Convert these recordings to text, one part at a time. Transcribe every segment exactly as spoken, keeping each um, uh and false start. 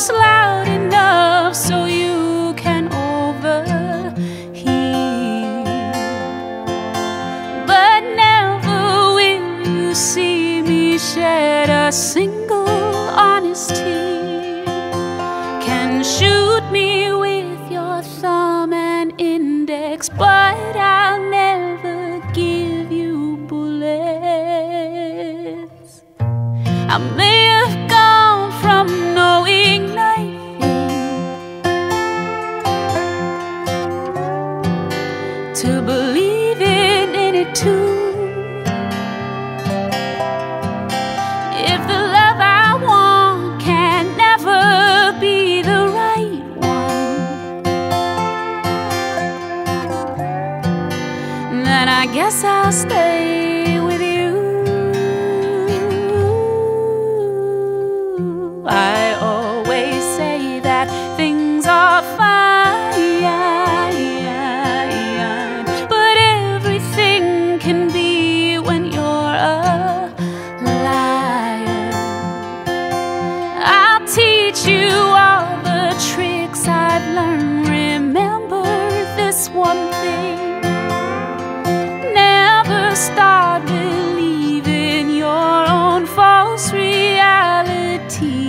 just loud enough so you can overhear. But never will you see me shed a single honest tear. Can shoot me with your thumb and index, but I'll never give you bullets. I may have gone from knowing nothing to believing in it too. If the love I want can never be the right one, then I guess I'll stay with you. I always say that things are fine, but everything can be when you're a liar. I'll teach you all the tricks I've learned. Remember this one thing: never start believing your own false reality.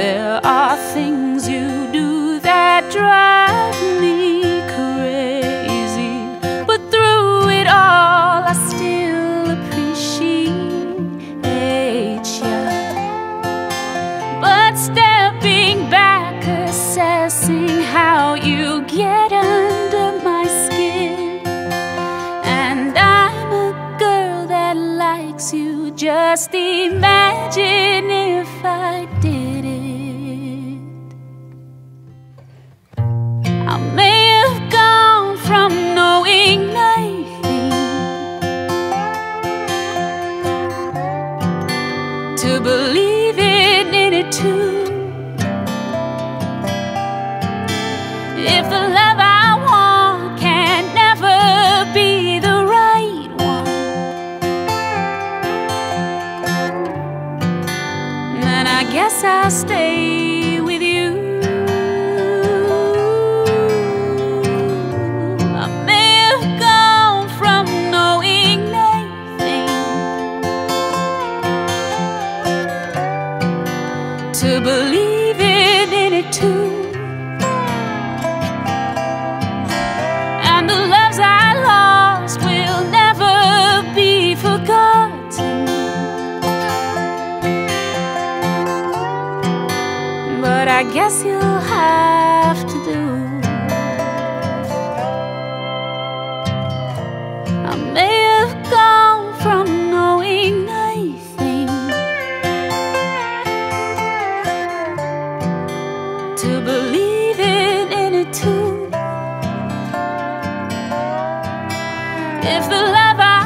There are things you do that drive me crazy, but through it all I still appreciate you. But stepping back, assessing how you get under my skin, and I'm a girl that likes you. Just imagine if I did. I may have gone from knowing nothing to believing in it too. If the love I want can never be the right one, then I guess I'll stay. To believe it in it too. And the loves I lost will never be forgotten, but I guess you'll have to do. I may have gone from knowing to believing in it too. If the love I